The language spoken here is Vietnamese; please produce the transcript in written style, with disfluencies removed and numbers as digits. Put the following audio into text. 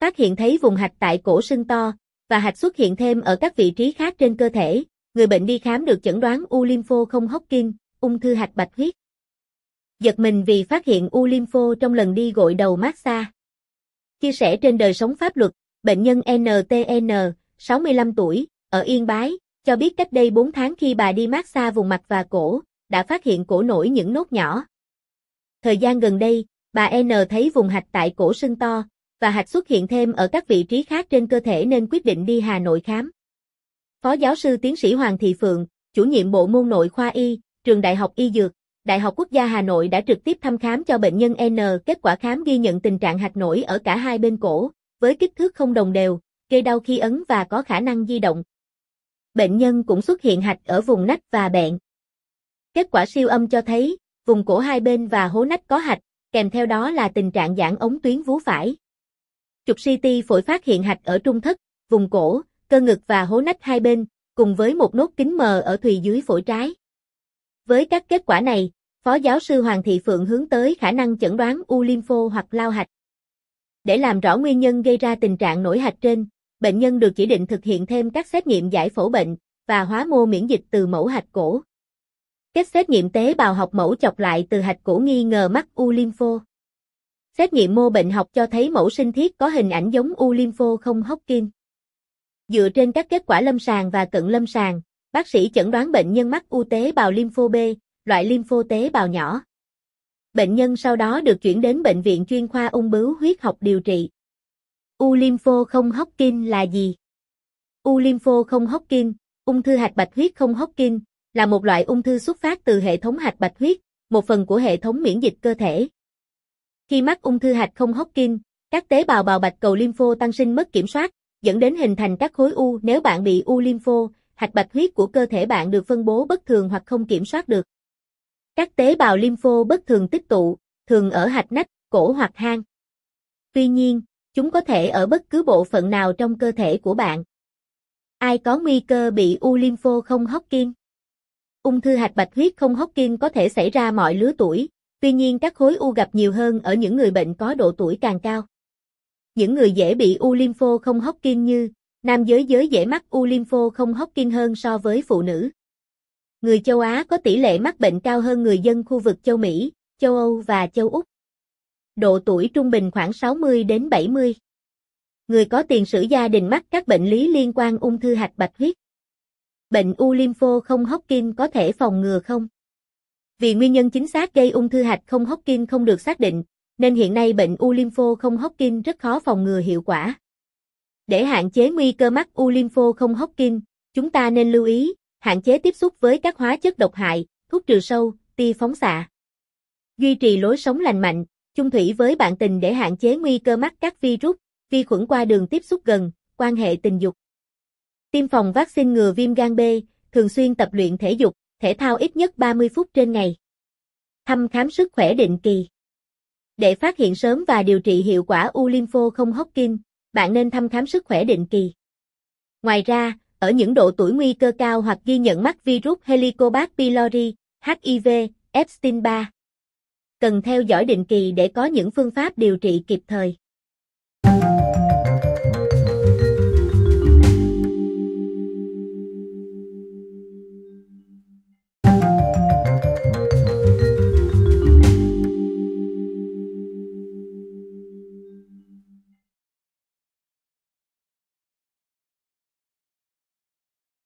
phát hiện thấy vùng hạch tại cổ sưng to, và hạch xuất hiện thêm ở các vị trí khác trên cơ thể. Người bệnh đi khám được chẩn đoán u lympho không Hodgkin, ung thư hạch bạch huyết. Giật mình vì phát hiện u lympho trong lần đi gội đầu massage. Chia sẻ trên đời sống pháp luật, bệnh nhân NTN, 65 tuổi, ở Yên Bái, cho biết cách đây 4 tháng khi bà đi massage vùng mặt và cổ, đã phát hiện cổ nổi những nốt nhỏ. Thời gian gần đây, bà N thấy vùng hạch tại cổ sưng to, và hạch xuất hiện thêm ở các vị trí khác trên cơ thể nên quyết định đi Hà Nội khám. Phó giáo sư tiến sĩ Hoàng Thị Phượng, chủ nhiệm bộ môn nội khoa Y, trường Đại học Y Dược, Đại học Quốc gia Hà Nội đã trực tiếp thăm khám cho bệnh nhân N. Kết quả khám ghi nhận tình trạng hạch nổi ở cả hai bên cổ, với kích thước không đồng đều, gây đau khi ấn và có khả năng di động. Bệnh nhân cũng xuất hiện hạch ở vùng nách và bẹn. Kết quả siêu âm cho thấy, vùng cổ hai bên và hố nách có hạch, kèm theo đó là tình trạng giãn ống tuyến vú phải. Chụp CT phổi phát hiện hạch ở trung thất, vùng cổ, cơ ngực và hố nách hai bên, cùng với một nốt kính mờ ở thùy dưới phổi trái. Với các kết quả này, Phó giáo sư Hoàng Thị Phượng hướng tới khả năng chẩn đoán u lympho hoặc lao hạch. Để làm rõ nguyên nhân gây ra tình trạng nổi hạch trên, bệnh nhân được chỉ định thực hiện thêm các xét nghiệm giải phẫu bệnh và hóa mô miễn dịch từ mẫu hạch cổ. Kết xét nghiệm tế bào học mẫu chọc lại từ hạch cổ nghi ngờ mắc u lympho. Xét nghiệm mô bệnh học cho thấy mẫu sinh thiết có hình ảnh giống u lympho không Hodgkin. Dựa trên các kết quả lâm sàng và cận lâm sàng, bác sĩ chẩn đoán bệnh nhân mắc u tế bào lympho B, loại lympho tế bào nhỏ. Bệnh nhân sau đó được chuyển đến bệnh viện chuyên khoa ung bướu huyết học điều trị. U lympho không Hodgkin là gì? U lympho không Hodgkin, ung thư hạch bạch huyết không Hodgkin, là một loại ung thư xuất phát từ hệ thống hạch bạch huyết, một phần của hệ thống miễn dịch cơ thể. Khi mắc ung thư hạch không Hodgkin, các tế bào bào bạch cầu lympho tăng sinh mất kiểm soát, dẫn đến hình thành các khối u. Nếu bạn bị u lympho, hạch bạch huyết của cơ thể bạn được phân bố bất thường hoặc không kiểm soát được. Các tế bào lympho bất thường tích tụ, thường ở hạch nách, cổ hoặc hang. Tuy nhiên, chúng có thể ở bất cứ bộ phận nào trong cơ thể của bạn. Ai có nguy cơ bị u lympho không Hodgkin? Ung thư hạch bạch huyết không Hodgkin có thể xảy ra mọi lứa tuổi, tuy nhiên các khối u gặp nhiều hơn ở những người bệnh có độ tuổi càng cao. Những người dễ bị u lympho không Hodgkin như nam giới dễ mắc u lympho không Hodgkin hơn so với phụ nữ. Người châu Á có tỷ lệ mắc bệnh cao hơn người dân khu vực châu Mỹ, châu Âu và châu Úc. Độ tuổi trung bình khoảng 60 đến 70. Người có tiền sử gia đình mắc các bệnh lý liên quan ung thư hạch bạch huyết. Bệnh u lympho không Hodgkin có thể phòng ngừa không? Vì nguyên nhân chính xác gây ung thư hạch không Hodgkin không được xác định, nên hiện nay bệnh u lympho không Hodgkin rất khó phòng ngừa hiệu quả. Để hạn chế nguy cơ mắc u lympho không Hodgkin, chúng ta nên lưu ý hạn chế tiếp xúc với các hóa chất độc hại, thuốc trừ sâu, tia phóng xạ. Duy trì lối sống lành mạnh, chung thủy với bạn tình để hạn chế nguy cơ mắc các virus, vi khuẩn qua đường tiếp xúc gần, quan hệ tình dục. Tiêm phòng vaccine ngừa viêm gan B, thường xuyên tập luyện thể dục, thể thao ít nhất 30 phút trên ngày. Thăm khám sức khỏe định kỳ. Để phát hiện sớm và điều trị hiệu quả u lympho không Hodgkin, bạn nên thăm khám sức khỏe định kỳ. Ngoài ra, ở những độ tuổi nguy cơ cao hoặc ghi nhận mắc virus Helicobacter pylori, HIV, Epstein-Barr, cần theo dõi định kỳ để có những phương pháp điều trị kịp thời.